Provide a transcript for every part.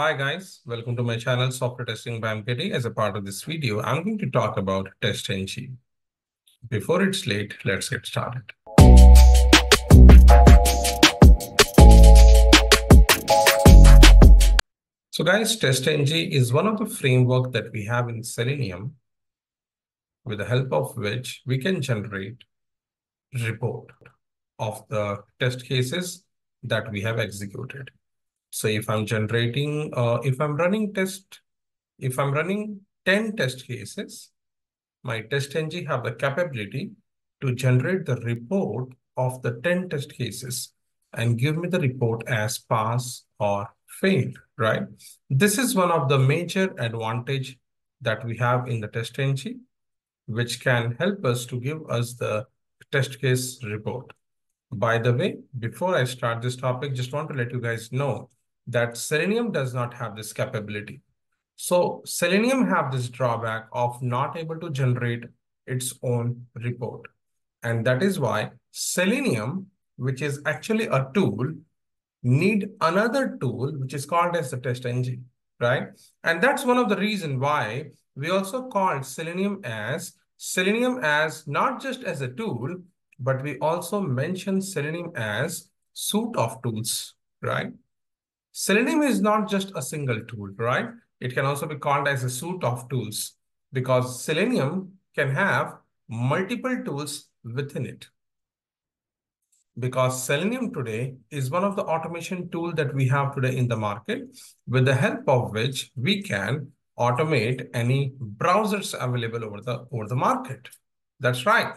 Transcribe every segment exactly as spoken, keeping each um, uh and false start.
Hi guys, welcome to my channel Software Testing by M K T. As a part of this video, I'm going to talk about TestNG. Before it's late, let's get started. So guys, TestNG is one of the framework that we have in Selenium, with the help of which we can generate report of the test cases that we have executed. So if I'm generating, uh, if I'm running test, if I'm running ten test cases, my TestNG have the capability to generate the report of the ten test cases and give me the report as pass or fail, right? This is one of the major advantage that we have in the TestNG, which can help us to give us the test case report. By the way, before I start this topic, just want to let you guys know that Selenium does not have this capability. So Selenium have this drawback of not able to generate its own report. And that is why Selenium, which is actually a tool, need another tool, which is called as the TestNG, right? And that's one of the reason why we also called Selenium as, Selenium as not just as a tool, but we also mention Selenium as suite of tools, right? Selenium is not just a single tool, right? It can also be called as a suite of tools because Selenium can have multiple tools within it. Because Selenium today is one of the automation tools that we have today in the market, with the help of which we can automate any browsers available over the, over the market. That's right.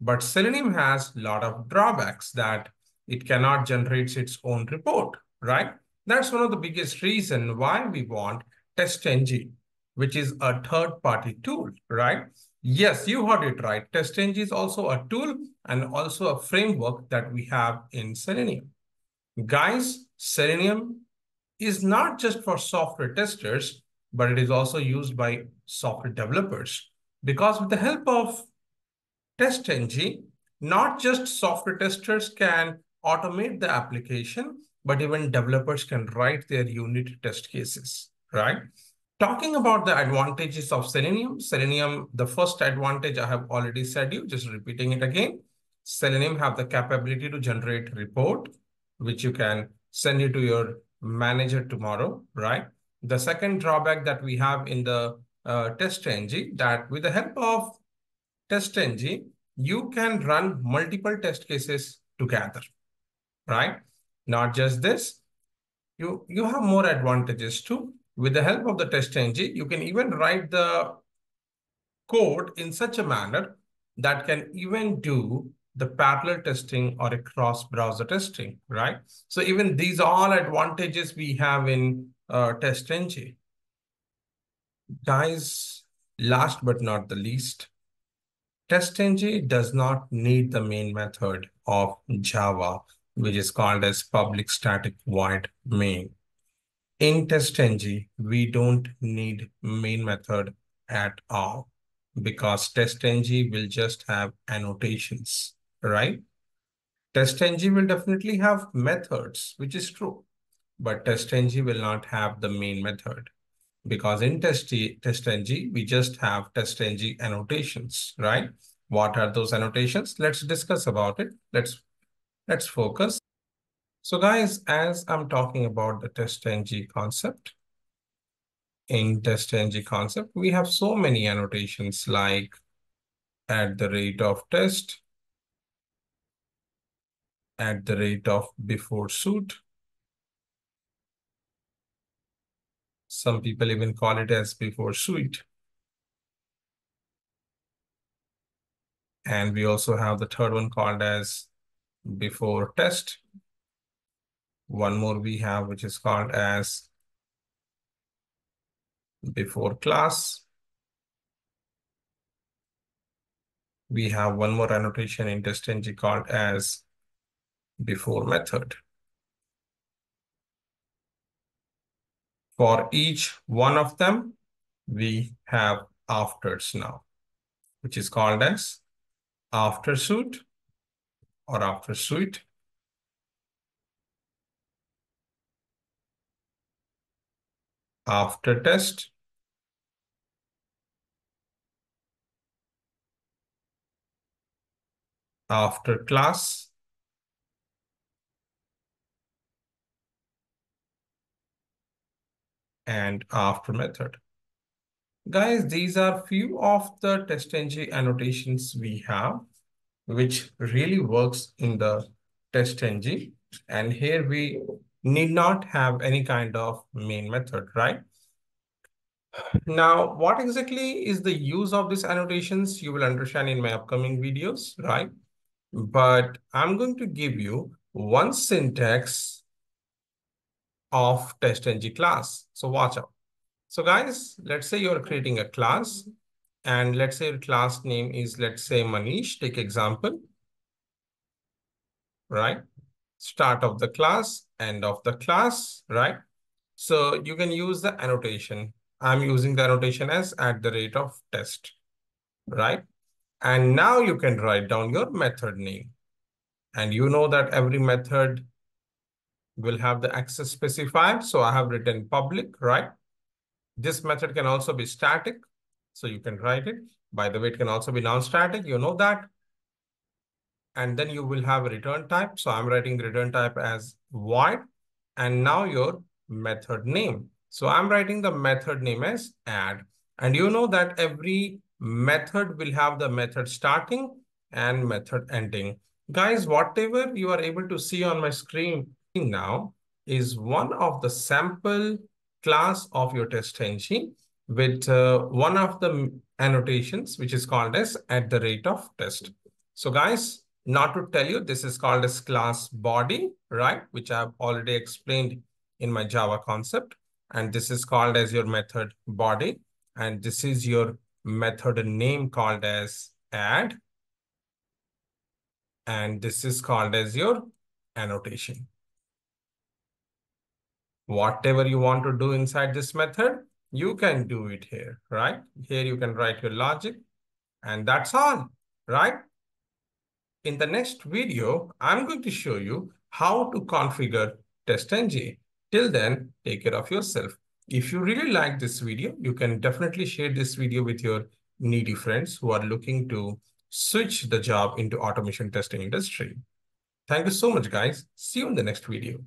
But Selenium has a lot of drawbacks that it cannot generate its own report, right? That's one of the biggest reason why we want TestNG, which is a third-party tool, right? Yes, you heard it right. TestNG is also a tool and also a framework that we have in Selenium. Guys, Selenium is not just for software testers, but it is also used by software developers, because with the help of TestNG, not just software testers can automate the application, but even developers can write their unit test cases, right? Talking about the advantages of Selenium, Selenium, the first advantage I have already said you, just repeating it again, Selenium have the capability to generate report, which you can send it to your manager tomorrow, right? The second drawback that we have in the uh, TestNG, that with the help of TestNG, you can run multiple test cases together, right? Not just this, you, you have more advantages too. With the help of the TestNG, you can even write the code in such a manner that can even do the parallel testing or a cross-browser testing, right? So even these all advantages we have in uh, TestNG. Guys, last but not the least, TestNG does not need the main method of Java, which is called as public static void main. In TestNG, we don't need main method at all, because TestNG will just have annotations, right? TestNG will definitely have methods, which is true, but TestNG will not have the main method. Because in TestNG, we just have TestNG annotations, right? What are those annotations? Let's discuss about it. Let's, let's focus. So guys, as I'm talking about the TestNG concept, in TestNG concept, we have so many annotations like at the rate of test, at the rate of before suit. Some people even call it as before suite. And we also have the third one called as before test. One more we have, which is called as before class. We have one more annotation in TestNG called as before method. For each one of them, we have afters now, which is called as after suite or after suite. after test. After class. And after method. Guys, these are few of the TestNG annotations we have, which really works in the TestNG. And here we need not have any kind of main method, right? Now, what exactly is the use of these annotations? You will understand in my upcoming videos, right? But I'm going to give you one syntax of TestNG class. So watch out. So guys, let's say you're creating a class, and let's say your class name is, let's say, Manish, take example, right? Start of the class, end of the class, right? So you can use the annotation. I'm using the annotation as at the rate of test, right? And now you can write down your method name. And you know that every method will have the access specifier. So I have written public, right? This method can also be static, so you can write it. By the way, it can also be non-static, you know that. And then you will have a return type. So I'm writing the return type as void, and now your method name. So I'm writing the method name as add. And you know that every method will have the method starting and method ending. Guys, whatever you are able to see on my screen now is one of the sample class of your TestNG with uh, one of the annotations, which is called as at the rate of test. So guys, not to tell you, this is called as class body, right? Which I've already explained in my Java concept. And this is called as your method body. And this is your method name called as add. And this is called as your annotation. Whatever you want to do inside this method, you can do it here, right? Here you can write your logic, and that's all, right? In the next video, I'm going to show you how to configure TestNG. Till then, take care of yourself. If you really like this video, you can definitely share this video with your needy friends who are looking to switch the job into automation testing industry. Thank you so much, guys. See you in the next video.